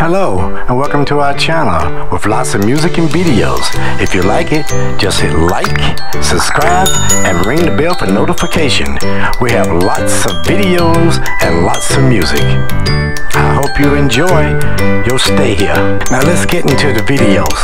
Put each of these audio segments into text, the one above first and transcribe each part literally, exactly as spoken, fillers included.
Hello and welcome to our channel with lots of music and videos. If you like it, just hit like, subscribe, and ring the bell for notification. We have lots of videos and lots of music. I hope you enjoy your stay here. Now let's get into the videos.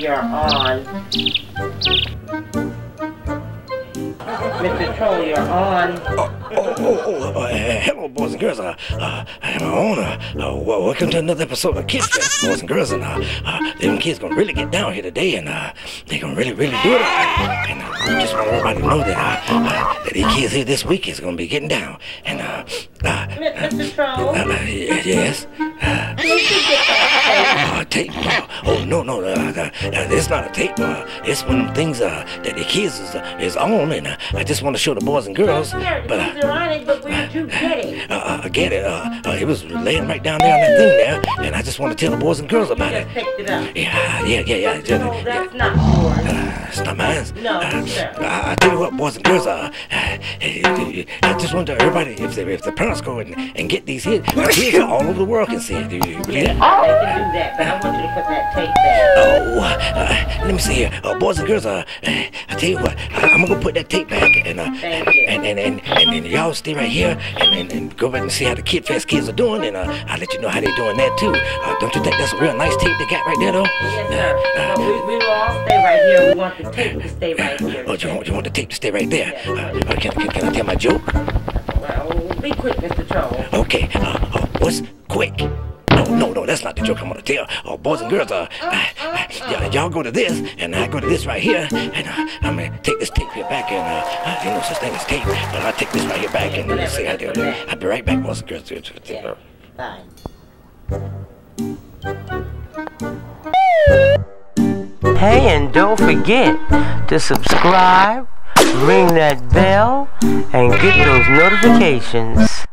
You're on. Mister Troll, you're on. Oh, oh, oh, oh. Uh, hello, boys and girls. Uh, uh, I'm on. Uh, uh, welcome to another episode of Kidfest, boys and girls. And uh, uh, them kids gonna really get down here today, and uh, they gonna really, really do it. And uh, I just want everybody to know that uh, uh, that these kids here this week is gonna be getting down. And uh, uh, Mister Troll. Uh, uh, yes. Uh, tape. Uh, oh no no, uh, uh, it's not a tape. Uh, it's one of them things uh, that the kids is, uh, is on, and uh, I just want to show the boys and girls. Sure, but, uh, are on it, but where did you get it? Uh, uh, I get it. Uh, uh, it was laying right down there on that thing there, and I just want to tell the boys and girls about you just it. Picked it up. Yeah yeah yeah yeah. Just, no, that's yeah. Not yours. Uh, it's not mine. No uh, sir. I, I tell you what, boys and girls. Uh, uh, I just want to everybody if they, if the parents go and, and get these kids, the kids all over the world can see it. Do you believe that? Oh. They can do that, but I want you to put that tape back. Oh, uh, let me see here. Uh, boys and girls, uh, I tell you what, I, I'm going to put that tape back. And uh, and, and, and, and, and, and y'all stay right here and, and, and go back and see how the Kidfest kids are doing. And uh, I'll let you know how they're doing that, too. Uh, don't you think that's a real nice tape they got right there, though? Yes, sir. Uh, no, we, we will all stay right here. We want the tape to stay right here. Oh, you want, you want the tape to stay right there? Yes, uh, can, can, can I tell my joke? Well, be quick, Mister Troll. Okay. Uh, uh, what's quick? No, no, that's not the joke I'm gonna tell. Oh, boys and girls, uh, uh, uh, uh, y'all go to this, and I go to this right here, and uh, I'm gonna take this tape here back, and uh, ain't no such thing as tape, but I'll take this right here back, and yeah, let's see how they do. I'll be right back, boys and girls. Yeah, fine. Hey, and don't forget to subscribe, ring that bell, and get those notifications.